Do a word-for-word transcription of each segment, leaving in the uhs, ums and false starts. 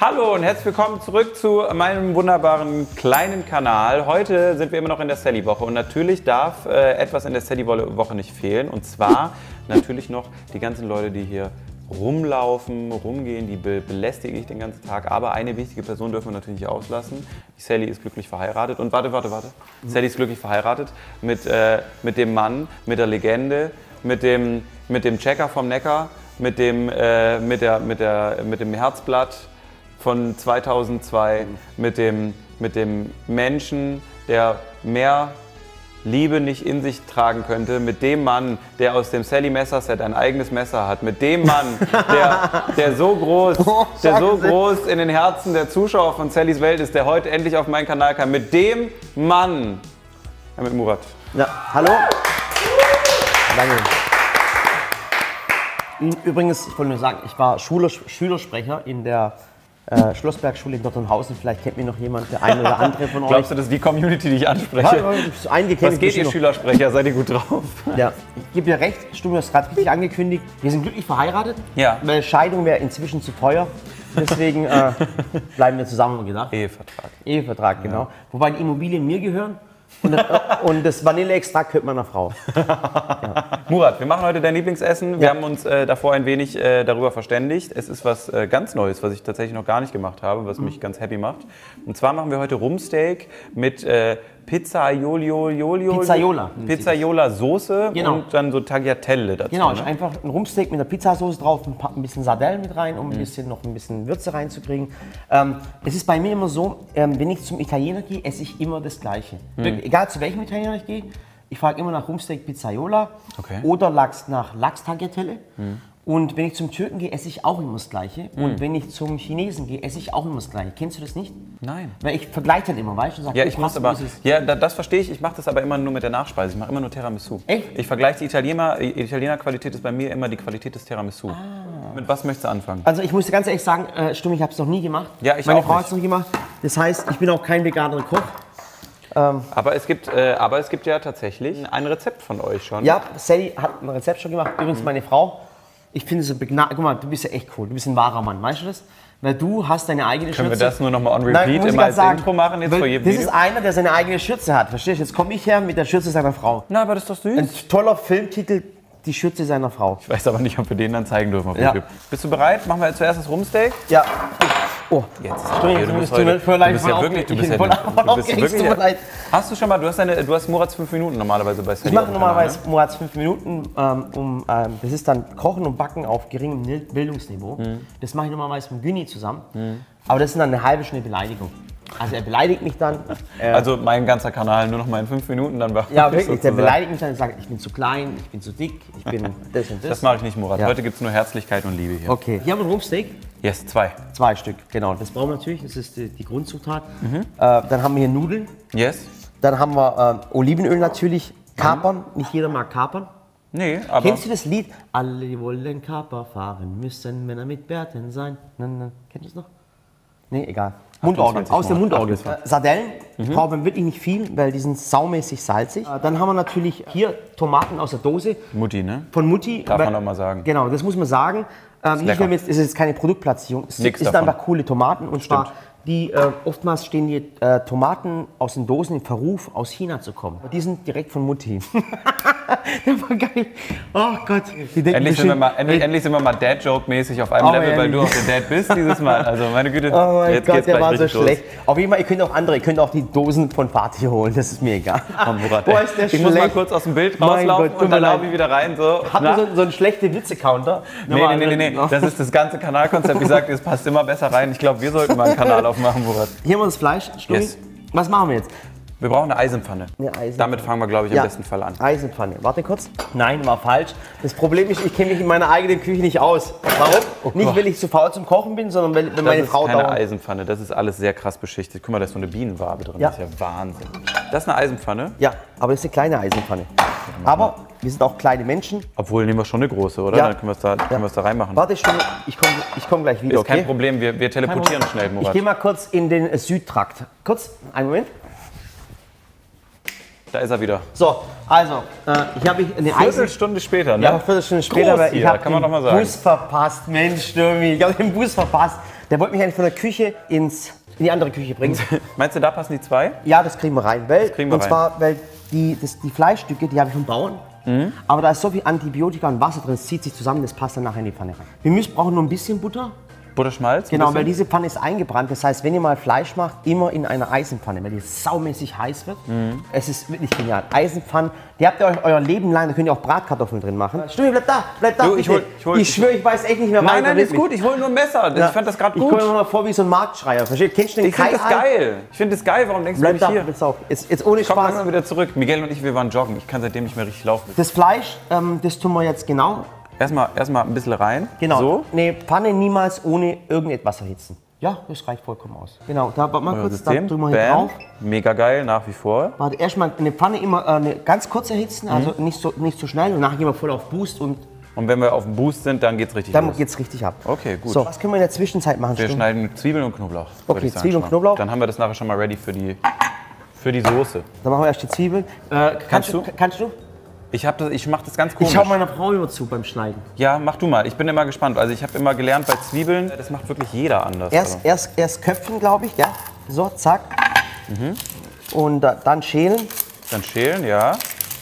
Hallo und herzlich willkommen zurück zu meinem wunderbaren kleinen Kanal. Heute sind wir immer noch in der Sally-Woche und natürlich darf äh, etwas in der Sally-Woche nicht fehlen. Und zwar natürlich noch die ganzen Leute, die hier rumlaufen, rumgehen, die be belästige ich den ganzen Tag. Aber eine wichtige Person dürfen wir natürlich nicht auslassen. Sally ist glücklich verheiratet und warte, warte, warte. Mhm. Sally ist glücklich verheiratet mit, äh, mit dem Mann, mit der Legende, mit dem, mit dem Checker vom Neckar, mit dem, äh, mit der, mit der, mit dem Herzblatt. Von zweitausendzwei mit dem, mit dem Menschen, der mehr Liebe nicht in sich tragen könnte, mit dem Mann, der aus dem Sally-Messer-Set ein eigenes Messer hat, mit dem Mann, der, der, so groß, der so groß in den Herzen der Zuschauer von Sallys Welt ist, der heute endlich auf meinen Kanal kam, mit dem Mann, ja, mit Murat. Ja, hallo. Danke. Übrigens, ich wollte nur sagen, ich war Schule, Schülersprecher in der äh, Schlossbergschule in Dortmundhausen. Vielleicht kennt mich noch jemand, der eine oder andere von euch. Glaubst du, das ist die Community, die ich anspreche? Ja, ich einige Was geht, ihr noch. Schülersprecher? Seid ihr gut drauf? Ja, ich gebe dir recht, Stunde, du hast gerade richtig angekündigt. Wir sind glücklich verheiratet, ja. Weil Scheidung wäre inzwischen zu teuer. Deswegen äh, bleiben wir zusammen, gedacht. Ehevertrag. Ehevertrag, genau. Ja. Wobei die Immobilien mir gehören. Und das, und das Vanilleextrakt hört meiner Frau. Ja. Murat, wir machen heute dein Lieblingsessen. Wir ja. haben uns äh, davor ein wenig äh, darüber verständigt. Es ist was äh, ganz Neues, was ich tatsächlich noch gar nicht gemacht habe, was mhm. mich ganz happy macht. Und zwar machen wir heute Rumsteak mit äh, Pizzaiola Pizzaiola Soße genau. und dann so Tagliatelle dazu. Genau, ne? Einfach ein Rumsteak mit einer Pizzasoße drauf, ein, paar, ein bisschen Sardellen mit rein, um mhm. ein bisschen, noch ein bisschen Würze reinzukriegen. Ähm, es ist bei mir immer so, ähm, wenn ich zum Italiener gehe, esse ich immer das Gleiche. Mhm. Egal zu welchem Italiener ich gehe, ich frage immer nach Rumsteak Pizzaiola okay. oder Lachs, nach Lachs Tagliatelle. Mhm. Und wenn ich zum Türken gehe, esse ich auch immer das Gleiche. Mm. Und wenn ich zum Chinesen gehe, esse ich auch immer das Gleiche. Kennst du das nicht? Nein. Weil ich vergleiche dann immer, weißt du? Sag, ja, ich muss aber, ja, das verstehe ich. Ich mache das aber immer nur mit der Nachspeise. Ich mache immer nur Tiramisu. Echt? Ich vergleiche die Italiener, Italiener-Qualität ist bei mir immer die Qualität des Tiramisu. Ah. Mit was möchtest du anfangen? Also ich muss dir ganz ehrlich sagen, äh, Stumm, ich habe es noch nie gemacht. Ja, ich Meine auch Frau hat es noch nie gemacht. Das heißt, ich bin auch kein veganer Koch. Ähm, aber, es gibt, äh, aber es gibt ja tatsächlich ein Rezept von euch schon. Ja, Sally hat ein Rezept schon gemacht. Übrigens mhm. meine Frau. Ich finde es so begnadigt. Guck mal, du bist ja echt cool. Du bist ein wahrer Mann, weißt du das? Weil du hast deine eigene Schürze. Können wir das nur nochmal on repeat Nein, muss immer als sagen, Intro machen jetzt vor jedem Das Video? Ist einer, der seine eigene Schürze hat, verstehst du? Jetzt komme ich her mit der Schürze seiner Frau. Na, aber das ist doch süß. Ein toller Filmtitel, die Schürze seiner Frau. Ich weiß aber nicht, ob wir den dann zeigen dürfen auf ja. YouTube. Bist du bereit? Machen wir zuerst das Rumsteak? Ja. Oh, jetzt ist Entschuldigung, du bist heute, du bist ja wirklich, du bist ja wirklich, hast du schon mal, du hast, deine, du hast Murats fünf Minuten normalerweise bei Sally. Ich mache normalerweise ne? Murats fünf Minuten, ähm, um, ähm, das ist dann Kochen und Backen auf geringem Bildungsniveau. Mhm. Das mache ich normalerweise mit Güni zusammen, mhm. aber das ist dann eine halbe Stunde Beleidigung. Also er beleidigt mich dann. Äh, also mein ganzer Kanal nur noch mal in fünf Minuten, dann war Ja, wirklich, sozusagen. Der beleidigt mich dann und sagt, ich bin zu klein, ich bin zu dick, ich bin das und das. Das mache ich nicht, Murat. Ja. Heute gibt es nur Herzlichkeit und Liebe hier. Okay, hier haben wir ein Rumsteak. Yes, zwei. Zwei Stück, genau. Das brauchen wir natürlich, das ist die, die Grundzutat. Mhm. Äh, dann haben wir hier Nudeln. Yes. Dann haben wir äh, Olivenöl natürlich, Kapern. Mhm. Nicht jeder mag Kapern. Nee, aber... Kennst du das Lied? Alle, die wollen Kaper fahren, müssen Männer mit Bärten sein. Na, na. Kennst du das noch? Nee, egal. Mundorgel, aus der Mundorgel. Sardellen, mhm. ich brauche wirklich nicht viel, weil die sind saumäßig salzig. Dann haben wir natürlich hier Tomaten aus der Dose. Mutti, ne? Von Mutti. Darf man doch mal sagen. Genau, das muss man sagen. Ähm, nicht, es ist jetzt keine Produktplatzierung, es Nix ist davon. Einfach coole Tomaten. Und zwar, die, äh, oftmals stehen die äh, Tomaten aus den Dosen in Verruf, aus China zu kommen. Die sind direkt von Mutti. Das war geil. Oh Gott. Die denken endlich, sind wir mal, endlich, endlich sind wir mal Dad-Joke-mäßig auf einem oh, Level, weil du auch der Dad bist dieses Mal. Also meine Güte, oh mein jetzt Gott, geht's der war so schlecht. Los. Auf jeden Fall, ihr könnt auch andere, ihr könnt auch die Dosen von Party holen, das ist mir egal. Oh, Murat, Boah, ist der ich schlecht. muss mal kurz aus dem Bild rauslaufen Gott, und dann laufe ich wieder rein. So. Hat man so, so einen schlechten Witze-Counter? Nee, nee, nee, nee, nee, das ist das ganze Kanalkonzept. Wie gesagt, es passt immer besser rein. Ich glaube, wir sollten mal einen Kanal aufmachen, Murat. Hier haben wir das Fleisch, yes. Was machen wir jetzt? Wir brauchen eine Eisenpfanne. Eine Eisenpfanne. Damit fangen wir, glaube ich, im ja. besten Fall an. Eisenpfanne. Warte kurz. Nein, war falsch. Das Problem ist, ich kenne mich in meiner eigenen Küche nicht aus. Warum? Oh nicht, weil ich zu faul zum Kochen bin, sondern weil das meine Frau da. Das ist keine Eisenpfanne. Das ist alles sehr krass beschichtet. Guck mal, da ist so eine Bienenwabe drin. Ja. Das ist ja Wahnsinn. Das ist eine Eisenpfanne? Ja, aber das ist eine kleine Eisenpfanne. Aber wir sind auch kleine Menschen. Obwohl, nehmen wir schon eine große, oder? Ja. Dann können wir es da, ja. da reinmachen. Warte, ich komme ich komm gleich wieder. Ist okay? Kein Problem, wir, wir teleportieren schnell, Murat. Ich gehe mal kurz in den Südtrakt. Kurz, einen Moment. Da ist er wieder. So, also, äh, ich habe eine Viertelstunde später, ne? Ja, Viertelstunde später, aber ich habe den Bus verpasst. Mensch, Stürmi, ich habe den Bus verpasst. Der wollte mich eigentlich von der Küche ins, in die andere Küche bringen. Meinst du, da passen die zwei? Ja, das kriegen wir rein. Weil, kriegen wir und rein. zwar, weil die, das, die Fleischstücke, die habe ich vom Bauern. Mhm. Aber da ist so viel Antibiotika und Wasser drin, es zieht sich zusammen, das passt dann nachher in die Pfanne rein. Wir müssen, brauchen nur ein bisschen Butter. Butterschmalz? Genau, weil diese Pfanne ist eingebrannt. Das heißt, wenn ihr mal Fleisch macht, immer in einer Eisenpfanne, weil die saumäßig heiß wird. Mhm. Es ist wirklich genial. Eisenpfanne, die habt ihr euch euer Leben lang, da könnt ihr auch Bratkartoffeln drin machen. Stimmt, bleib da, bleib da. Du, ich, hol, ich, hol, ich schwöre, ich weiß echt nicht mehr weiter. Nein, nein, ist gut, ich hole nur ein Messer. Das, ja. Ich fand das gerade gut. Ich komme mir mal vor wie so ein Marktschreier. Versteht? Kennst du den Ich finde das geil. Ich finde das geil. Warum denkst bleib du da, hier? Bleib da, jetzt, jetzt ohne Spaß. Komm langsam wieder zurück. Miguel und ich, wir waren joggen. Ich kann seitdem nicht mehr richtig laufen. Das Fleisch, ähm, das tun wir jetzt genau. Erstmal, erstmal ein bisschen rein. Genau. So. Eine Pfanne niemals ohne irgendetwas erhitzen. Ja, das reicht vollkommen aus. Genau, da warte mal Euer kurz, System. Da drücken wir hier drauf. Mega geil, nach wie vor. Warte, erstmal eine Pfanne immer äh, eine ganz kurz erhitzen, mhm. also nicht so, nicht so schnell. Und nachher gehen wir voll auf Boost. Und, und wenn wir auf dem Boost sind, dann geht's richtig Dann los. geht's richtig ab. Okay, gut. So, was können wir in der Zwischenzeit machen? Wir stimmt? schneiden Zwiebeln und Knoblauch. Okay, Zwiebeln und Knoblauch. Dann haben wir das nachher schon mal ready für die, für die Soße. Dann machen wir erst die Zwiebeln. Äh, kannst, kannst du? Kannst du? Ich, das, ich mach das ganz komisch. Ich schau meiner Frau immer zu beim Schneiden. Ja, mach du mal. Ich bin immer gespannt. Also ich habe immer gelernt bei Zwiebeln, das macht wirklich jeder anders. Erst, also. erst, erst köpfen, glaube ich, ja. So, zack. Mhm. Und da, dann schälen. Dann schälen, ja.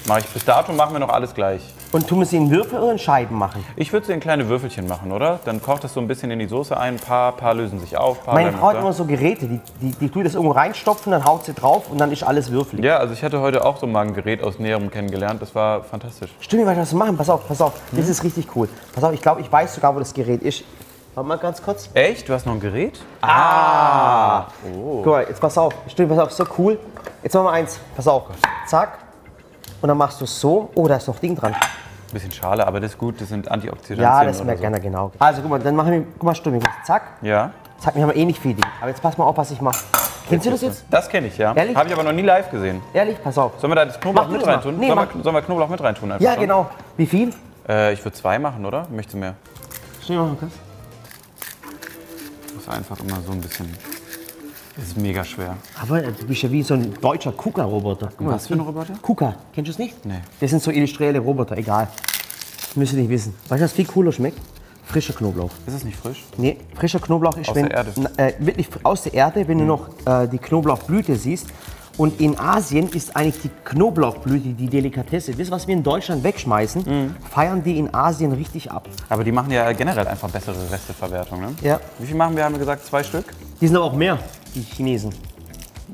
Mach ich. Bis dato machen wir noch alles gleich. Und tun wir sie in Würfel oder in Scheiben machen? Ich würde sie in kleine Würfelchen machen, oder? Dann kocht das so ein bisschen in die Soße ein, ein paar, paar lösen sich auf. Paar Meine Frau hat immer so Geräte, die, die, die tue das irgendwo reinstopfen, dann haut sie drauf und dann ist alles würfelig. Ja, also ich hatte heute auch so mal ein Gerät aus Näherem kennengelernt, das war fantastisch. Stimmt, was wir machen, pass auf, pass auf, hm? das ist richtig cool. Pass auf, ich glaube, ich weiß sogar, wo das Gerät ist. Warte mal ganz kurz. Echt? Du hast noch ein Gerät? Ah! Oh. Guck mal, jetzt pass auf, stimmt, pass auf, so cool. Jetzt machen wir eins, pass auf, zack. Und dann machst du es so. Oh, da ist noch Ding dran. Ein bisschen Schale, aber das ist gut. Das sind Antioxidantien. Ja, das merkt so. einer genau. Also guck mal, dann machen wir, guck mal, Stimme. Zack. Ja. Zack, wir haben eh nicht viel Ding. Aber jetzt pass mal auf, was ich mache. Kennst du das jetzt? Das kenne ich, ja. Ehrlich? Habe ich aber noch nie live gesehen. Ehrlich? Pass auf. Sollen wir da das Knoblauch mit reintun? Nee, sollen, wir, sollen wir Knoblauch mit reintun? Ja, schon? genau. Wie viel? Äh, ich würde zwei machen, oder? Möchtest du mehr? Schnell machen, Chris. Das ist einfach immer so ein bisschen... Das ist mega schwer. Aber du bist ja wie so ein deutscher Kuka-Roboter. Was für ein Roboter? Kuka. Kennst du es nicht? Nee. Das sind so industrielle Roboter, egal. Müsst ihr nicht wissen. Weißt du, was viel cooler schmeckt? Frischer Knoblauch. Ist es nicht frisch? Nee, frischer Knoblauch ist, aus wenn, der Erde. Äh, wirklich aus der Erde, wenn mhm. du noch äh, die Knoblauchblüte siehst. Und in Asien ist eigentlich die Knoblauchblüte die Delikatesse. Wisst ihr, was wir in Deutschland wegschmeißen, mhm. feiern die in Asien richtig ab. Aber die machen ja generell einfach bessere Resteverwertung, ne? Ja. Wie viel machen wir, haben wir gesagt, zwei Stück? Die sind aber auch mehr, die Chinesen.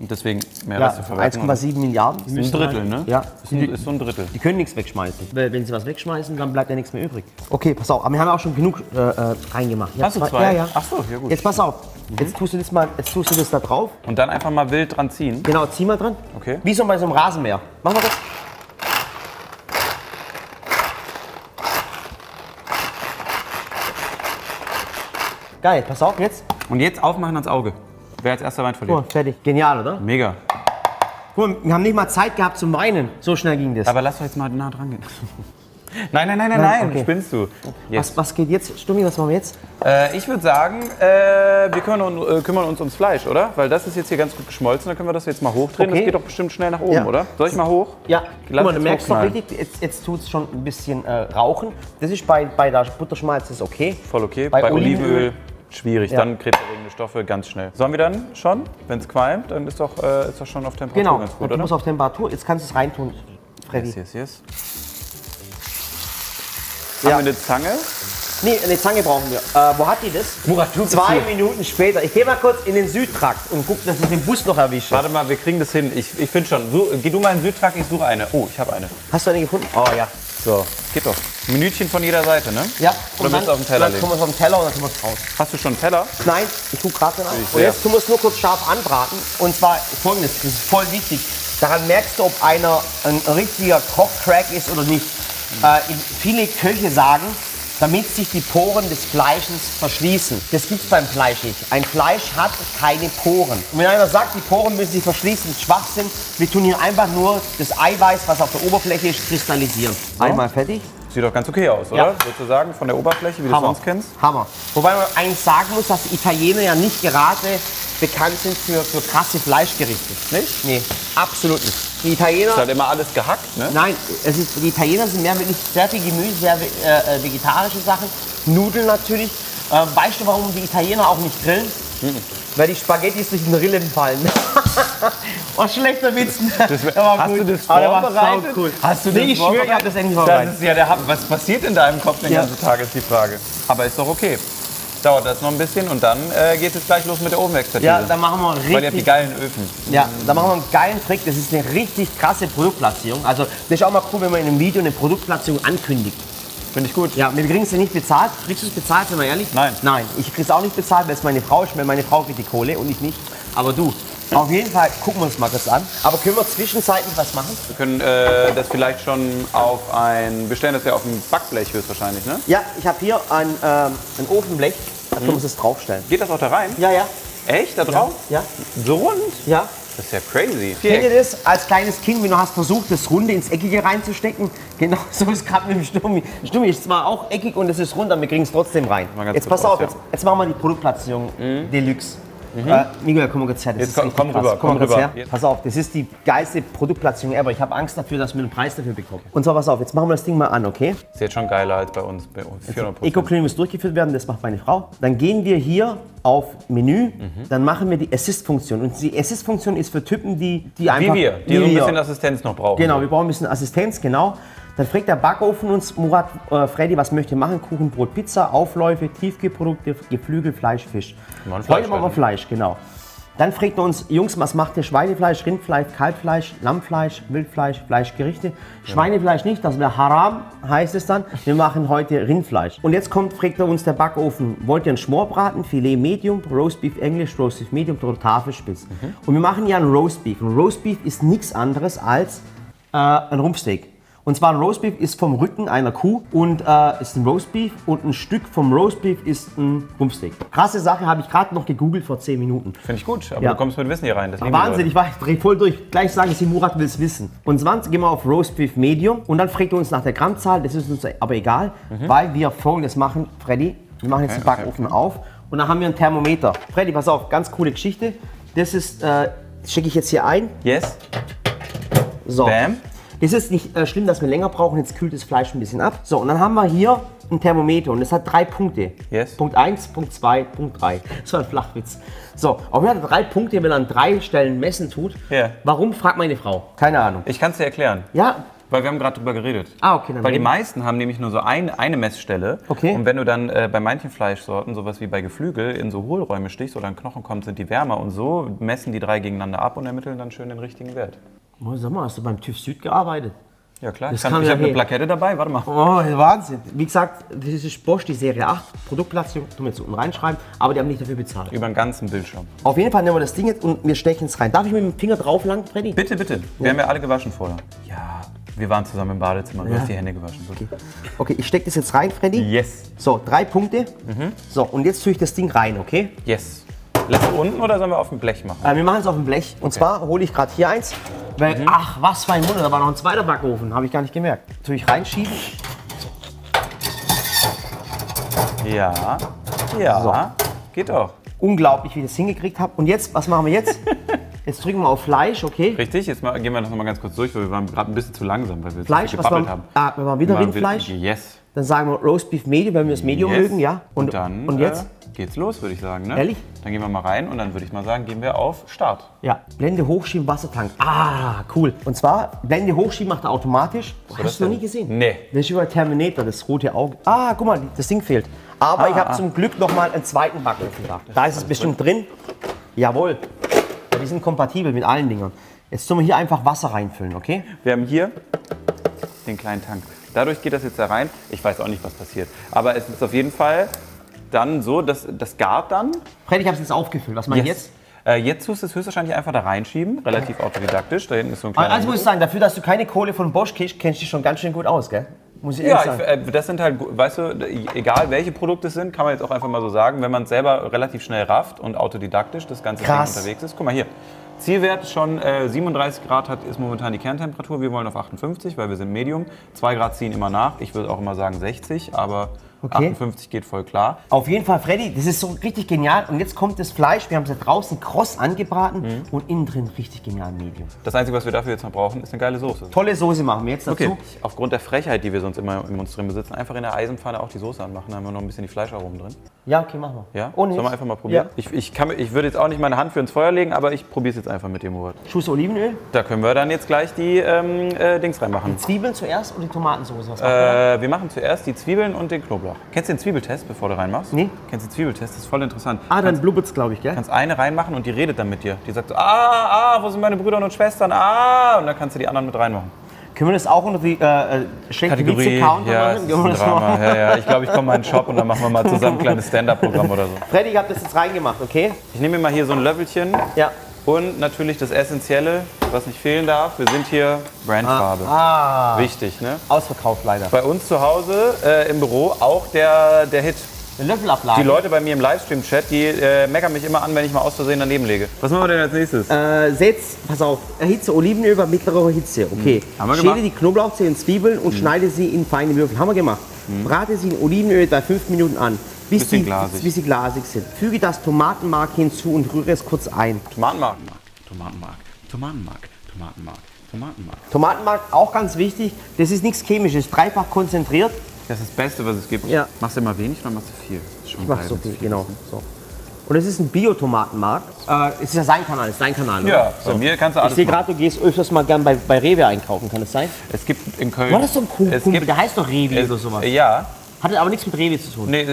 Und deswegen mehr ja, Resteverwertung. eins Komma sieben Milliarden. Das ist ein Drittel, ne? Ja. Das ist so ein Drittel. Die können nichts wegschmeißen. Weil wenn sie was wegschmeißen, dann bleibt ja nichts mehr übrig. Okay, pass auf. Aber wir haben auch schon genug äh, reingemacht. Hast du zwei? Ja, ja. Ach so, ja gut. Jetzt pass auf. Jetzt tust du das mal, jetzt tust du das da drauf. Und dann einfach mal wild dran ziehen? Genau, zieh mal dran. Okay. Wie so bei so einem Rasenmäher. Machen wir das. Geil, pass auf, jetzt. Und jetzt aufmachen ans Auge. Wer als erster Wein verliert. Oh, fertig. Genial, oder? Mega. Guck mal, wir haben nicht mal Zeit gehabt zum Weinen. So schnell ging das. Aber lass doch jetzt mal nah dran gehen. Nein, nein, nein, nein, nein, okay. Spinnst du. Was, was geht jetzt? Stummi, was machen wir jetzt? Äh, ich würde sagen, äh, wir kümmern uns, äh, kümmern uns ums Fleisch, oder? Weil das ist jetzt hier ganz gut geschmolzen, dann können wir das jetzt mal hochdrehen. Okay. Das geht doch bestimmt schnell nach oben, ja. oder? Soll ich mal hoch? Ja. Guck mal, du merkst doch richtig, jetzt, jetzt tut es schon ein bisschen äh, rauchen. Das ist bei, bei der Butterschmalz ist okay. Voll okay. Bei, bei Olivenöl. Olivenöl. Schwierig, ja. dann krebserregende Stoffe ganz schnell. Sollen wir dann schon? Wenn es qualmt, dann ist doch, äh, ist doch schon auf Temperatur genau. ganz gut, oder? Genau, du musst auf Temperatur. Jetzt kannst du es reintun, Freddy. Yes, yes, yes. Haben ja. wir eine Zange? Nee, eine Zange brauchen wir. Äh, wo hat die das? Murat, du Zwei du. Minuten später. Ich gehe mal kurz in den Südtrakt und guck, dass ich den Bus noch erwische. Warte mal, wir kriegen das hin. Ich, ich finde schon. So, geh du mal in den Südtrakt, ich suche eine. Oh, ich habe eine. Hast du eine gefunden? Oh ja. So, geht doch. Ein Minütchen von jeder Seite, ne? Ja. Oder willst du auf den Teller legen? Dann kommen wir auf den Teller und dann tun wir es raus. Hast du schon einen Teller? Nein, ich guck gerade danach. Und jetzt, du musst nur kurz scharf anbraten. Und zwar folgendes, das ist voll wichtig. Daran merkst du, ob einer ein richtiger Kochcrack ist oder nicht. Mhm. Äh, viele Köche sagen, damit sich die Poren des Fleisches verschließen. Das gibt's beim Fleisch nicht. Ein Fleisch hat keine Poren. Und wenn einer sagt, die Poren müssen sich verschließen, ist Schwachsinn. Wir tun hier einfach nur das Eiweiß, was auf der Oberfläche ist, kristallisieren. So. Einmal fertig. Sieht doch ganz okay aus, oder? Ja. Sozusagen von der Oberfläche, wie Hammer. du sonst kennst. Hammer. Wobei man eins sagen muss, dass die Italiener ja nicht gerade bekannt sind für, für krasse Fleischgerichte. Nicht? Nee, absolut nicht. Die Italiener... Ist halt immer alles gehackt, ne? Nein, es ist, die Italiener sind mehr wirklich sehr viel Gemüse, sehr äh, vegetarische Sachen, Nudeln natürlich. Ähm, weißt du, warum die Italiener auch nicht grillen? Mhm. Weil die Spaghettis durch den Rillen fallen. Oh, schlechter Witz. Das war hast gut. Du das vorbereitet? Das cool. Hast du nee, das ich schwöre, ich habe das endlich vorbereitet. Das ist ja der Hammer. Was passiert in deinem Kopf den ja. ganzen Tag, ist die Frage. Aber ist doch okay. Dauert das noch ein bisschen und dann äh, geht es gleich los mit der Ofenexpertise. Ja, dann machen wir richtig... Weil ihr habt die geilen Öfen. Ja, dann machen wir einen geilen Trick. Das ist eine richtig krasse Produktplatzierung. Also, das ist auch mal cool, wenn man in einem Video eine Produktplatzierung ankündigt. Finde ich gut. Ja, wir kriegen es ja nicht bezahlt. Kriegst du es bezahlt, wenn wir ehrlich? Nein. Nein, ich krieg's auch nicht bezahlt, weil es meine Frau ist. Meine Frau kriegt die Kohle und ich nicht. Aber du, auf jeden Fall gucken wir uns mal kurz an. Aber können wir zwischenzeitlich was machen? Wir können äh, das vielleicht schon auf ein... Wir stellen das ja auf ein Backblech höchstwahrscheinlich, ne? Ja, ich habe hier ein, ähm, ein Ofenblech. Da können wir es draufstellen. Geht das auch da rein? Ja, ja. Echt? Da drauf? Ja. ja. So rund? Ja. Das ist ja crazy. Kennt ihr das als kleines Kind, wenn du hast versucht, das Runde ins Eckige reinzustecken? Genau so ist es gerade mit dem Stummi. Stummi ist zwar auch eckig und es ist rund, aber wir kriegen es trotzdem rein. Jetzt pass auf, jetzt, jetzt machen wir die Produktplatzierung mhm. Deluxe. Mhm. Äh, Miguel, komm mal kurz her. Das jetzt ist komm, komm rüber, komm, komm rüber. Her. Pass auf, das ist die geilste Produktplatzierung ever. Ich habe Angst dafür, dass wir einen Preis dafür bekommen. Und zwar, pass auf, jetzt machen wir das Ding mal an, okay? Das ist jetzt schon geiler als bei uns. Bei uns vierhundert Prozent. Eco-Cleaning muss durchgeführt werden, das macht meine Frau. Dann gehen wir hier auf Menü, mhm. dann machen wir die Assist-Funktion. Und die Assist-Funktion ist für Typen, die, die einfach... Wie wir, die so ein bisschen Assistenz noch brauchen. Genau, wir brauchen ein bisschen Assistenz, genau. Dann fragt der Backofen uns, Murat, äh, Freddy, was möchte ihr machen? Kuchen, Brot, Pizza, Aufläufe, Tiefkühlprodukte, Geflügel, Fleisch, Fisch. Heute Fleisch machen wir Fleisch, genau. Dann fragt er uns, Jungs, was macht ihr? Schweinefleisch, Rindfleisch, Kalbfleisch, Lammfleisch, Wildfleisch, Fleischgerichte. Ja. Schweinefleisch nicht, das wäre Haram, heißt es dann. Wir machen heute Rindfleisch. Und jetzt kommt, fragt er uns der Backofen, wollt ihr einen Schmorbraten, Filet Medium, Roastbeef Englisch, Roastbeef Medium, Tafelspitz. Mhm. Und wir machen ja einen Roastbeef. Und Roastbeef ist nichts anderes als äh, ein Rumpsteak. Und zwar ein Roastbeef ist vom Rücken einer Kuh und äh, ist ein Roastbeef und ein Stück vom Roastbeef ist ein Rumpsteak. Krasse Sache, habe ich gerade noch gegoogelt vor zehn Minuten. Finde ich gut, aber ja. du kommst mit Wissen hier rein. Das Wahnsinn, ich war voll durch. Gleich sagen Sie, Murat will es wissen. Und zwanzig gehen wir auf Roastbeef Medium und dann fragt er uns nach der Grammzahl. Das ist uns aber egal, mhm. weil wir Folgendes machen, Freddy. Wir machen jetzt okay, den Backofen okay. auf und dann haben wir ein Thermometer. Freddy, pass auf, ganz coole Geschichte. Das ist, äh, schicke ich jetzt hier ein. Yes. So. Bam. Es ist nicht äh, schlimm, dass wir länger brauchen, jetzt kühlt das Fleisch ein bisschen ab. So, und dann haben wir hier ein Thermometer und das hat drei Punkte. Yes. Punkt eins, Punkt zwei, Punkt drei. Das war ein Flachwitz. So, aber er hat drei Punkte, wenn er an drei Stellen messen tut. Yeah. Warum, fragt meine Frau. Keine Ahnung. Ich kann es dir erklären. Ja. Weil wir haben gerade drüber geredet. Ah, okay. Dann Weil die meisten haben nämlich nur so ein, eine Messstelle. Okay. Und wenn du dann äh, bei manchen Fleischsorten, sowas wie bei Geflügel, in so Hohlräume stichst oder ein Knochen kommt, sind die wärmer. Und so messen die drei gegeneinander ab und ermitteln dann schön den richtigen Wert. Sag mal, hast du beim TÜV Süd gearbeitet? Ja klar, das ich, ich habe eine Plakette dabei, warte mal. Oh, Wahnsinn. Wie gesagt, das ist Bosch, die Serie acht, Produktplatzierung, tun wir jetzt unten reinschreiben, aber die haben nicht dafür bezahlt. Über den ganzen Bildschirm. Auf jeden Fall nehmen wir das Ding jetzt und wir stechen es rein. Darf ich mit dem Finger drauf lang, Freddy? Bitte, bitte. Wir ja. haben ja alle gewaschen vorher. Ja, wir waren zusammen im Badezimmer, du ja. hast die Hände gewaschen. Okay, okay, ich stecke das jetzt rein, Freddy. Yes. So, drei Punkte. Mhm. So, und jetzt tue ich das Ding rein, okay? Yes. Lässt du unten oder sollen wir auf dem Blech machen? Äh, wir machen es auf dem Blech. Und okay. zwar hole ich gerade hier eins. Weil, mhm. ach, was für ein Wunder, da war noch ein zweiter Backofen, habe ich gar nicht gemerkt. Tue ich reinschieben. Ja, ja, so. Geht doch. Unglaublich, wie ich das hingekriegt habe. Und jetzt, was machen wir jetzt? Jetzt drücken wir auf Fleisch, okay? Richtig, jetzt mal, gehen wir das noch mal ganz kurz durch, weil wir waren gerade ein bisschen zu langsam, weil wir Fleisch, so gebabbelt haben. Ah, wir machen wieder Rindfleisch. Yes. Dann sagen wir Roastbeef Medium, wenn wir das Medium yes. mögen, ja. Und, und dann und jetzt? Äh, geht's los, würde ich sagen, ne? Ehrlich? Dann gehen wir mal rein und dann würde ich mal sagen, gehen wir auf Start. Ja, Blende hochschieben, Wassertank. Ah, cool. Und zwar, Blende hochschieben macht er automatisch. Hast du das noch nie gesehen? Nee. Das ist über Terminator, das rote Auge. Ah, guck mal, das Ding fehlt. Aber ah, ich habe ah. zum Glück noch mal einen zweiten Backofen da. Da ist es bestimmt gut. drin. Jawohl. Die sind kompatibel mit allen Dingern. Jetzt tun wir hier einfach Wasser reinfüllen, okay? Wir haben hier den kleinen Tank. Dadurch geht das jetzt da rein. Ich weiß auch nicht, was passiert. Aber es ist auf jeden Fall dann so, dass das gart dann. Freddy, ich habe es jetzt aufgefüllt. Was meinst du jetzt? Äh, jetzt tust du es höchstwahrscheinlich einfach da reinschieben. Relativ autodidaktisch. Da hinten ist so ein kleiner. Also muss ich sagen, dafür, dass du keine Kohle von Bosch kriegst, kennst du dich schon ganz schön gut aus, gell? Muss ich ja, ich, äh, das sind halt, weißt du, egal welche Produkte es sind, kann man jetzt auch einfach mal so sagen, wenn man es selber relativ schnell rafft und autodidaktisch das ganze Ding unterwegs ist. Guck mal hier, Zielwert schon äh, siebenunddreißig Grad hat, ist momentan die Kerntemperatur, wir wollen auf achtundfünfzig, weil wir sind Medium. zwei Grad ziehen immer nach, ich würde auch immer sagen sechzig, aber okay. achtundfünfzig geht voll klar. Auf jeden Fall, Freddy, das ist so richtig genial. Und jetzt kommt das Fleisch, wir haben es ja draußen kross angebraten mhm. und innen drin richtig genial Medium. Das Einzige, was wir dafür jetzt noch brauchen, ist eine geile Soße. Tolle Soße machen wir jetzt dazu. Okay. Aufgrund der Frechheit, die wir sonst immer im uns drin besitzen, einfach in der Eisenpfanne auch die Soße anmachen, da haben wir noch ein bisschen die Fleischaromen drin. Ja, okay, machen wir. Ja? Sollen wir einfach mal probieren? Ja. Ich, ich, kann, ich würde jetzt auch nicht meine Hand für ins Feuer legen, aber ich probiere es jetzt einfach mit dem Murat. Schuss Olivenöl? Da können wir dann jetzt gleich die ähm, äh, Dings reinmachen. Die Zwiebeln zuerst und die Tomatensauce? Was äh, wir machen zuerst die Zwiebeln und den Knoblauch. Kennst du den Zwiebeltest, bevor du reinmachst? Nee. Kennst du den Zwiebeltest? Das ist voll interessant. Ah, kannst, dann blubbert es, glaube ich, gell? Kannst eine reinmachen und die redet dann mit dir. Die sagt so, ah, ah, wo sind meine Brüder und Schwestern? Ah, und dann kannst du die anderen mit reinmachen. Können wir das auch unter die äh, Kategorie, ja, das ist ein Drama. Ja, ja. Ich glaube, ich komme mal in den Shop und dann machen wir mal zusammen ein kleines Stand-Up-Programm oder so. Freddy, ich habe das jetzt reingemacht, okay? Ich nehme mir mal hier so ein Löffelchen. Ja. Und natürlich das Essentielle, was nicht fehlen darf. Wir sind hier Brandfarbe. Ah. Wichtig, ne? Ausverkauft leider. Bei uns zu Hause äh, im Büro auch der, der Hit. Löffelablage. Die Leute bei mir im Livestream-Chat, die äh, meckern mich immer an, wenn ich mal aus Versehen daneben lege. Was machen wir denn als nächstes? Äh, setz, pass auf, erhitze Olivenöl bei mittlerer Hitze. Okay. Hm. Haben wir gemacht? Schäle die Knoblauchzehen und Zwiebeln und hm. schneide sie in feine Würfel. Haben wir gemacht. Hm. Brate sie in Olivenöl bei fünf Minuten an, bis, die, glasig. bis sie glasig sind. Füge das Tomatenmark hinzu und rühre es kurz ein. Tomatenmark. Tomatenmark. Tomatenmark. Tomatenmark. Tomatenmark. Tomatenmark, auch ganz wichtig. Das ist nichts Chemisches. Dreifach konzentriert. Das ist das Beste, was es gibt. Ja. Machst du immer wenig oder machst du viel? Das ist schon ich mach so viel, genau. So. Und es ist ein Bio-Tomatenmarkt. Äh, ist ja sein Kanal, ist dein Kanal, oder? Ja, bei so. mir kannst du alles. Ich sehe gerade, du gehst öfters mal gern bei, bei Rewe einkaufen, kann das sein? Es gibt in Köln. War das so ein Kumpel, der heißt doch Rewe es, oder sowas? Ja. Hat aber nichts mit Rewe zu tun. Nee,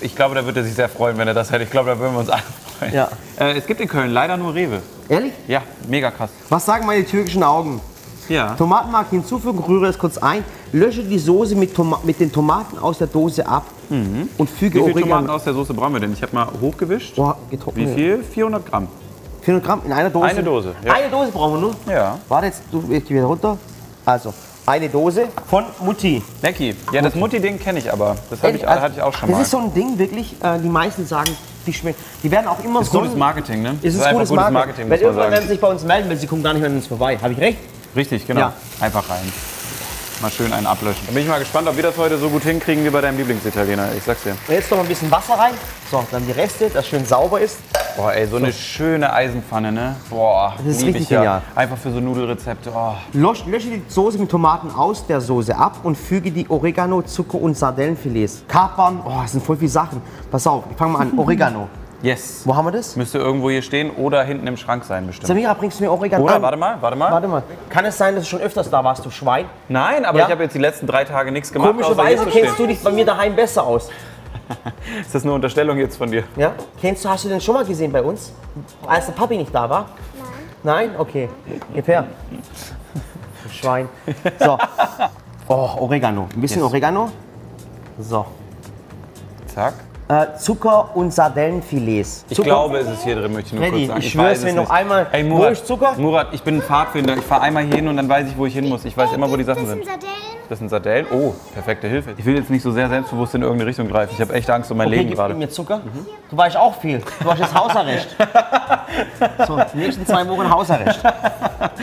ich glaube, da würde er sich sehr freuen, wenn er das hätte. Ich glaube, da würden wir uns alle freuen. Ja. Äh, es gibt in Köln leider nur Rewe. Ehrlich? Ja, mega krass. Was sagen meine türkischen Augen? Ja. Tomatenmark hinzufügen, rühre es kurz ein, lösche die Soße mit, Toma mit den Tomaten aus der Dose ab mhm. und füge Oregano. Wie viele Tomaten aus der Soße brauchen wir denn? Ich habe mal hochgewischt. Boah, wie viel? vierhundert Gramm. vierhundert Gramm in einer Dose? Eine Dose. Ja. Eine Dose brauchen wir nur? Ja. Warte, jetzt gehe ich wieder runter. Also, eine Dose von Mutti. Lecky. Ja, das Mutti-Ding kenne ich aber. Das hatte ich, also, ich auch schon mal. Das ist so ein Ding, wirklich, die meisten sagen, die schmeckt. Die werden auch immer so. Ist gutes Kunden, Marketing, ne? Ist es ist gutes Marketing, Marketing weil irgendwann werden sie sich bei uns melden, weil sie kommen gar nicht mehr an uns vorbei. Habe ich recht? Richtig, genau. Ja. Einfach rein. Mal schön einen ablöschen. Da bin ich mal gespannt, ob wir das heute so gut hinkriegen wie bei deinem Lieblingsitaliener. Ich sag's dir. Jetzt noch ein bisschen Wasser rein. So, dann die Reste, dass schön sauber ist. Boah, ey, so, so. eine schöne Eisenpfanne, ne? Boah, das ist lieb richtig ich ja. genial. Einfach für so Nudelrezepte. Oh. Lösche, lösche die Soße mit Tomaten aus der Soße ab und füge die Oregano, Zucker und Sardellenfilets. Kapern, oh, das sind voll viele Sachen. Pass auf, ich fang mal an. Oregano. Yes. Wo haben wir das? Müsste irgendwo hier stehen oder hinten im Schrank sein bestimmt. Samira, bringst du mir Oregano? Oder, an? warte mal, warte mal. Warte mal. Kann es sein, dass du schon öfters da warst, du Schwein? Nein, aber ja. ich habe jetzt die letzten drei Tage nichts gemacht. Komischerweise kennst du dich bei mir daheim besser aus. Ist das eine Unterstellung jetzt von dir? Ja. Kennst du, hast du den schon mal gesehen bei uns? Als der Papi nicht da war? Nein. Nein? Okay. Gib her. Schwein. So. Oh, Oregano. Ein bisschen yes. Oregano. So. Zack. Äh, Zucker und Sardellenfilets. Ich Zucker glaube, es ist hier drin, möchte ich nur Freddy, kurz sagen. Ich, ich schwöre es, wenn noch einmal. Ey, Murat, wo ist Zucker? Murat, ich bin ein Pfadfinder. Ich fahre einmal hin und dann weiß ich, wo ich hin muss. Ich weiß immer, wo die Sachen sind. Das sind Sardellen. Oh, perfekte Hilfe. Ich will jetzt nicht so sehr selbstbewusst in irgendeine Richtung greifen. Ich habe echt Angst um mein okay, Leben gib gerade. Gib mir Zucker. Mhm. Du weißt auch viel. Du hast jetzt Hausarrest. So, die nächsten zwei Wochen Hausarrest.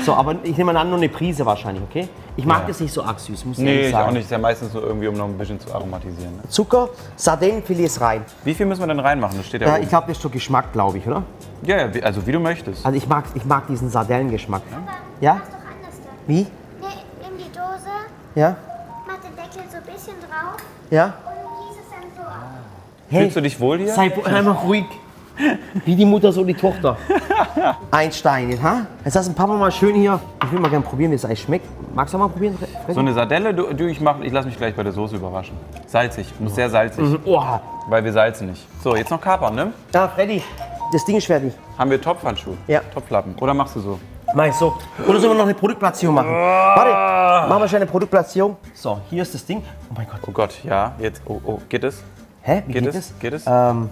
So, aber ich nehme an, nur eine Prise wahrscheinlich, okay? Ich mag ja. das nicht so arg süß, muss ich nee, sagen. Nee, ich auch nicht. Ist ja meistens nur irgendwie, um noch ein bisschen zu aromatisieren. Ne? Zucker, Sardellenfilets rein. Wie viel müssen wir denn reinmachen? Das steht ja äh, ich glaube, das ist so Geschmack, glaube ich, oder? Ja, ja, also wie du möchtest. Also ich mag, ich mag diesen Sardellengeschmack. Ja? ja? Wie? Ja. Mach den Deckel so ein bisschen drauf. Ja. Und gieß es dann so ab. Hey, fühlst du dich wohl hier? Sei einfach ruhig. Wie die Mutter, so die Tochter. Ein Stein, ha? Jetzt lass den Papa mal schön hier. Ich will mal gerne probieren, wie es eigentlich schmeckt. Magst du mal probieren? So eine Sardelle, du, du, ich, ich lasse mich gleich bei der Soße überraschen. Salzig, muss sehr salzig. Mhm. Oh. Weil wir salzen nicht. So, jetzt noch Kapern, ne? Ja, Freddy, das Ding ist fertig. Haben wir Topfhandschuhe? Ja. Topflappen. Oder machst du so? Mach ich so. Oder sollen wir noch eine Produktplatzierung machen? Warte, machen wir schon eine Produktplatzierung. So, hier ist das Ding. Oh mein Gott. Oh Gott, ja. Jetzt, oh, oh, geht es? Hä? Wie geht, geht es? Geht es? Ähm.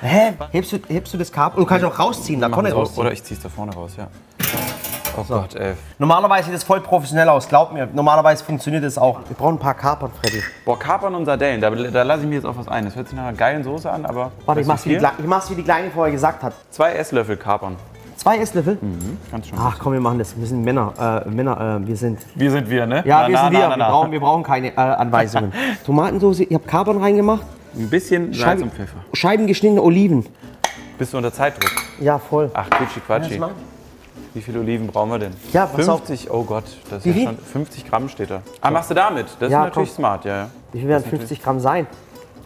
Hä? Hebst du, hebst du das Kabel? Du kannst auch rausziehen, da kann ich rausziehen. Oder ich zieh's da vorne raus, ja. Oh so. Gott, ey. Normalerweise sieht das voll professionell aus, glaub mir. Normalerweise funktioniert das auch. Wir brauchen ein paar Kapern, Freddy. Boah, Kapern und Sardellen, da, da lasse ich mir jetzt auch was ein. Das hört sich nach einer geilen Soße an, aber... Warte, ich mach's, wie die, ich mach's wie die Kleine vorher gesagt hat. Zwei Esslöffel Kapern. Zwei Esslöffel? Mhm, ganz schön. Ach komm, wir machen das. Wir sind Männer. Äh, Männer, äh, wir sind. Wir sind wir, ne? Ja, na, wir na, sind na, wir. Na, na, wir, brauchen, wir brauchen keine äh, Anweisungen. Tomatensauce, ich habe Kapern reingemacht. Ein bisschen Salz und Pfeffer. Scheiben geschnittene Oliven. Bist du unter Zeitdruck? Ja, voll. Ach, Quitschi, Quatschi. Wie viele Oliven brauchen wir denn? Ja, pass fünfzig, auf. Oh Gott, das ist ja schon fünfzig Gramm steht da. Ah, machst du damit? Das ja, ist natürlich komm. smart, ja. Wie viel werden fünfzig Gramm sein?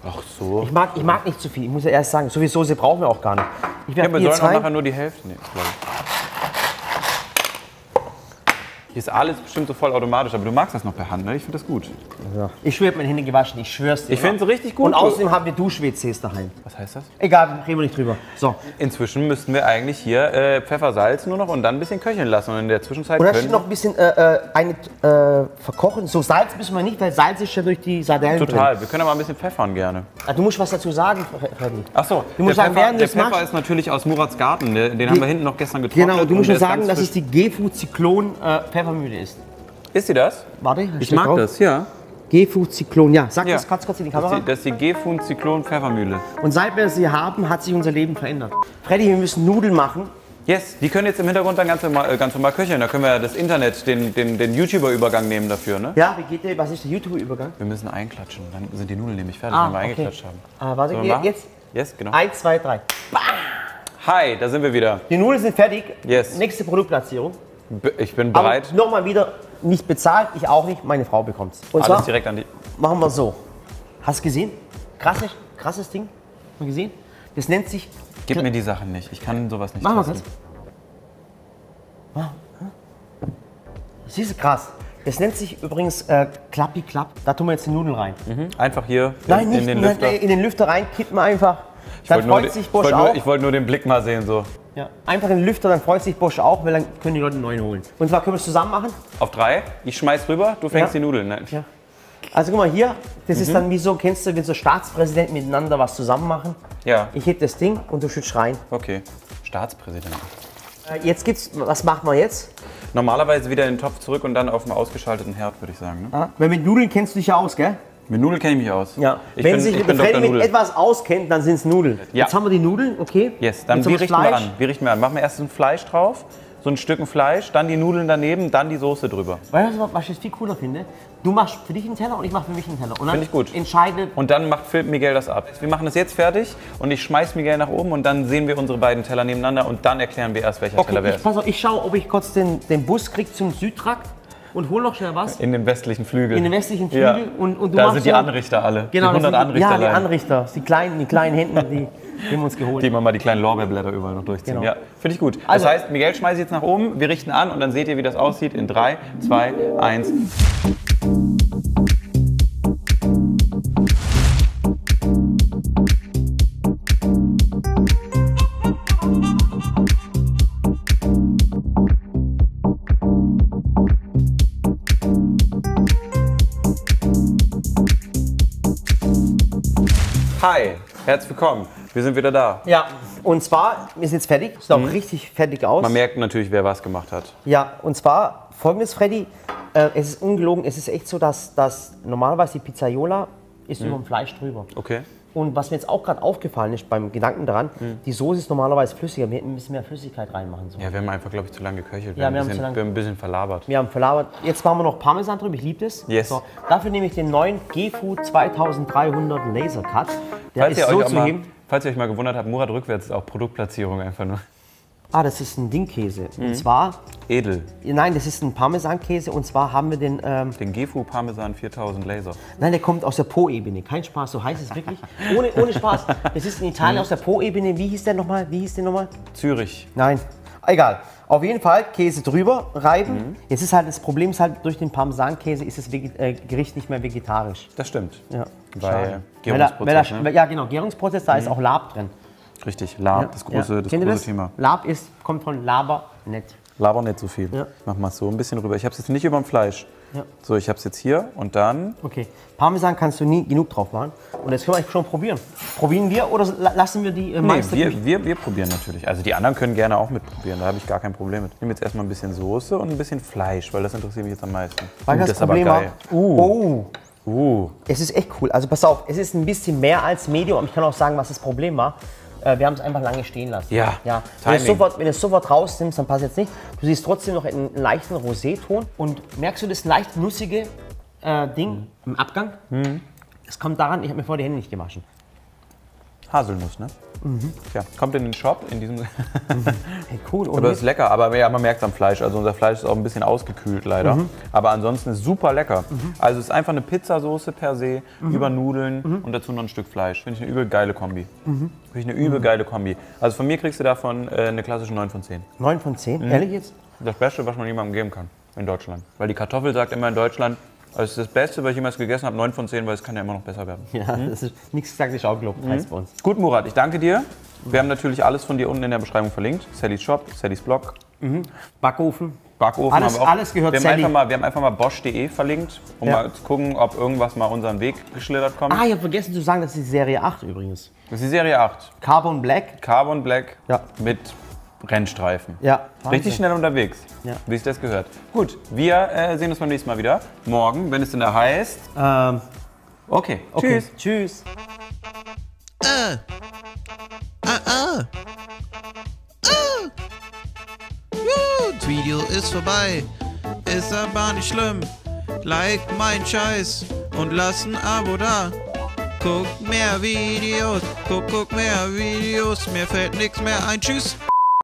Ach so. Ich mag, ich mag nicht zu viel. Ich muss ja erst sagen, so viel Soße brauchen wir auch gar nicht. Ich ja, wir sollen auch nachher nur die Hälfte nehmen. Hier ist alles bestimmt so vollautomatisch, aber du magst das noch per Hand, ne? Ich finde das gut. Ja. Ich schwöre, ich hab meine Hände gewaschen, ich schwör's dir. Ich finde es richtig gut. Und außerdem haben wir Dusch-W Cs daheim. Was heißt das? Egal, reden wir nicht drüber. So. Inzwischen müssten wir eigentlich hier äh, Pfeffer, Salz nur noch und dann ein bisschen köcheln lassen. Und in der Zwischenzeit. Und da steht noch ein bisschen äh, eine, äh, verkochen. So Salz müssen wir nicht, weil Salz ist ja durch die Sardellen. Total, drin. Wir können aber ein bisschen pfeffern gerne. Ach, du musst was dazu sagen, Freddy. Ach so, du musst der sagen, Pfeffer, der Pfeffer macht. Ist natürlich aus Murats Garten. Den die, haben wir hinten noch gestern getrocknet. Genau, du musst nur sagen, dass es die Gefu Zyklon äh, Pfeffermühle ist. Ist sie das? Warte, ich mag drauf. Das, ja. Gefu Zyklon, ja. Sag ja. Das kurz, kurz in die Kamera. Das ist die, die Gefu Zyklon Pfeffermühle. Und seit wir sie haben, hat sich unser Leben verändert. Freddy, wir müssen Nudeln machen. Yes, die können jetzt im Hintergrund dann ganz normal, ganz normal köcheln. Da können wir das Internet, den, den, den YouTuber-Übergang nehmen dafür, ne? Ja, wie geht der, was ist der YouTuber-Übergang? Wir müssen einklatschen, dann sind die Nudeln nämlich fertig, ah, wenn wir okay. Eingeklatscht haben. Ah, warte, so, jetzt? Yes, genau. Eins, zwei, drei. Bam! Hi, da sind wir wieder. Die Nudeln sind fertig. Yes. Nächste Produktplatzierung. Ich bin bereit. Nochmal wieder, nicht bezahlt, ich auch nicht, meine Frau bekommt's. Und alles zwar direkt an die. Machen wir so. Hast du gesehen? Krasses, krasses Ding. Hast du gesehen? Das nennt sich. Gib mir die Sachen nicht. Ich kann sowas nicht. Machen wir das. Das ist krass. Das nennt sich übrigens äh, Klappi Klapp. Da tun wir jetzt die Nudeln rein. Mhm. Einfach hier nein, in, nicht, in den Lüfter. Nein, in den Lüfter rein, kippen wir einfach. Dann freut sich Bosch auch. Ich wollte nur den Blick mal sehen so. Ja, einfach in den Lüfter, dann freut sich Bosch auch, weil dann können die Leute einen neuen holen. Und zwar können wir es zusammen machen. Auf drei, ich schmeiß rüber, du fängst ja. Die Nudeln. Nein. Ja. Also guck mal hier, das mhm. Ist dann wie so, kennst du, wenn so Staatspräsidenten miteinander was zusammen machen. Ja. Ich heb das Ding und du schützt rein. Okay, Staatspräsident. Äh, jetzt gibt's, was machen wir jetzt? Normalerweise wieder in den Topf zurück und dann auf dem ausgeschalteten Herd, würde ich sagen. Ne? Ah, weil mit Nudeln kennst du dich ja aus, gell? Mit Nudeln kenne ich mich aus. Ja. Ich wenn bin, sich der Freddy mit etwas auskennt, dann sind es Nudeln. Ja. Jetzt haben wir die Nudeln, okay. Yes, dann wir richten wir an. Wir richten wir an. Machen wir erst ein Fleisch drauf, so ein Stück Fleisch, dann die Nudeln daneben, dann die Soße drüber. Weißt du, was ich viel cooler finde? Du machst für dich einen Teller und ich mache für mich einen Teller. Und dann finde ich gut. Entscheidet und dann macht Filip Miguel das ab. Wir machen das jetzt fertig und ich schmeiß Miguel nach oben und dann sehen wir unsere beiden Teller nebeneinander und dann erklären wir erst, welcher okay, Teller wer ist. Pass auf, ich schaue, ob ich kurz den, den Bus kriege zum Südtrakt. Und hol noch schnell was. In den westlichen Flügel. In den westlichen Flügel. Ja. Und, und du da machst sind die Anrichter alle. Genau, die hundert Anrichter. Ja, die Anrichter. Die kleinen, die kleinen Händen, die, die haben uns geholt. Die man mal die kleinen Lorbeerblätter überall noch durchziehen. Genau. Ja, finde ich gut. Also, das heißt, Miguel schmeißt jetzt nach oben, wir richten an und dann seht ihr, wie das aussieht in drei, zwei, eins. Hi, herzlich willkommen. Wir sind wieder da. Ja, und zwar, wir sind jetzt fertig. Sieht mhm. Auch richtig fertig aus. Man merkt natürlich, wer was gemacht hat. Ja, und zwar folgendes, Freddy. Äh, es ist ungelogen, es ist echt so, dass, dass normalerweise die Pizzaiola ist mhm. Über dem Fleisch drüber. Okay. Und was mir jetzt auch gerade aufgefallen ist beim Gedanken daran, mhm. Die Soße ist normalerweise flüssiger. Wir hätten ein bisschen mehr Flüssigkeit reinmachen sollen. Ja, wir haben einfach, glaube ich, zu lange geköchelt. Wir, ja, haben, wir, ein bisschen, haben, wir haben ein bisschen verlabert. Wir haben verlabert. Jetzt machen wir noch Parmesan drüber. Ich liebe das. Yes. So, dafür nehme ich den neuen Gefu zweitausenddreihundert Laser Cut. Der falls ist ihr so zu mal, falls ihr euch mal gewundert habt, Murat rückwärts ist auch Produktplatzierung einfach nur. Ah, das ist ein Dingkäse. Mhm. Und zwar. Edel. Nein, das ist ein Parmesankäse. Und zwar haben wir den. Ähm, den Gefu Parmesan viertausend Laser. Nein, der kommt aus der Po-Ebene. Kein Spaß, so heißt es wirklich. Ohne, ohne Spaß. Das ist in Italien aus der Po-Ebene. Wie hieß der nochmal? Wie hieß der nochmal? Zürich. Nein. Egal. Auf jeden Fall Käse drüber reiben. Mhm. Jetzt ist halt das Problem, ist halt durch den Parmesankäse ist das Veget äh, Gericht nicht mehr vegetarisch. Das stimmt. Ja. Weil Gärungsprozess. Ne? Ja, genau. Gärungsprozess, da mhm. Ist auch Lab drin. Richtig, Lab, ja, das große, ja. Das große das? Thema. Lab ist, kommt von Labernet. Labernet so viel. Ja. Ich mach mal so ein bisschen rüber. Ich habe es jetzt nicht über dem Fleisch. Ja. So, ich habe es jetzt hier und dann. Okay, Parmesan kannst du nie genug drauf machen. Und jetzt können wir eigentlich schon probieren. Probieren wir oder lassen wir die äh, Meister? Nee, wir, wir, wir probieren natürlich. Also die anderen können gerne auch mitprobieren, da habe ich gar kein Problem mit. Ich nehme jetzt erstmal ein bisschen Soße und ein bisschen Fleisch, weil das interessiert mich jetzt am meisten. Weil das, das ist Problem aber geil. War, uh. Oh. Uh. Es ist echt cool. Also pass auf, es ist ein bisschen mehr als Medium. Ich kann auch sagen, was das Problem war. Wir haben es einfach lange stehen lassen. Ja, ja. Wenn du es sofort, wenn du es sofort rausnimmst, dann passt jetzt nicht. Du siehst trotzdem noch einen leichten Rosé-Ton. Und merkst du das leicht nussige äh, Ding mhm. Im Abgang? Mhm. Das kommt daran, ich habe mir vorher die Hände nicht gewaschen. Haselnuss, ne? Mhm. Tja, kommt in den Shop, in diesem... Mhm. Hey, cool, oder? Aber ist lecker, aber ja, man merkt es am Fleisch. Also unser Fleisch ist auch ein bisschen ausgekühlt, leider. Mhm. Aber ansonsten ist super lecker. Mhm. Also es ist einfach eine Pizzasoße per se, mhm. über Nudeln mhm. und dazu noch ein Stück Fleisch. Finde ich eine übel geile Kombi. Mhm. Finde ich eine übel mhm. geile Kombi. Also von mir kriegst du davon äh, eine klassische neun von zehn. neun von zehn? Mhm. Ehrlich jetzt? Das Beste, was man jemandem geben kann in Deutschland. Weil die Kartoffel sagt immer in Deutschland, das ist das Beste, was ich jemals gegessen habe, neun von zehn, weil es kann ja immer noch besser werden. Ja, mhm. das ist nichts gesagt, ich auch gelobt, heißt bei uns. Gut, Murat, ich danke dir. Wir haben natürlich alles von dir unten in der Beschreibung verlinkt. Sallys Shop, Sallys Blog. Mhm. Backofen. Backofen. Alles, haben wir auch. Alles gehört wir haben Sally. Einfach mal, wir haben einfach mal Bosch punkt de verlinkt, um ja. mal zu gucken, ob irgendwas mal unseren Weg geschlittert kommt. Ah, ich habe vergessen zu sagen, das ist die Serie acht übrigens. Das ist die Serie acht. Carbon Black. Carbon Black ja. mit... Rennstreifen. Ja. Wahnsinn. Richtig schnell unterwegs, ja. wie sich das gehört. Gut, wir äh, sehen uns beim nächsten Mal wieder. Morgen, wenn es denn da heißt. Ähm. Okay. okay. Tschüss. Tschüss. Äh. Ah, ah. Ah. Uh, das Video ist vorbei. Ist aber nicht schlimm. Like mein Scheiß und lass ein Abo da. Guck mehr Videos. Guck, guck mehr Videos. Mir fällt nichts mehr ein. Tschüss.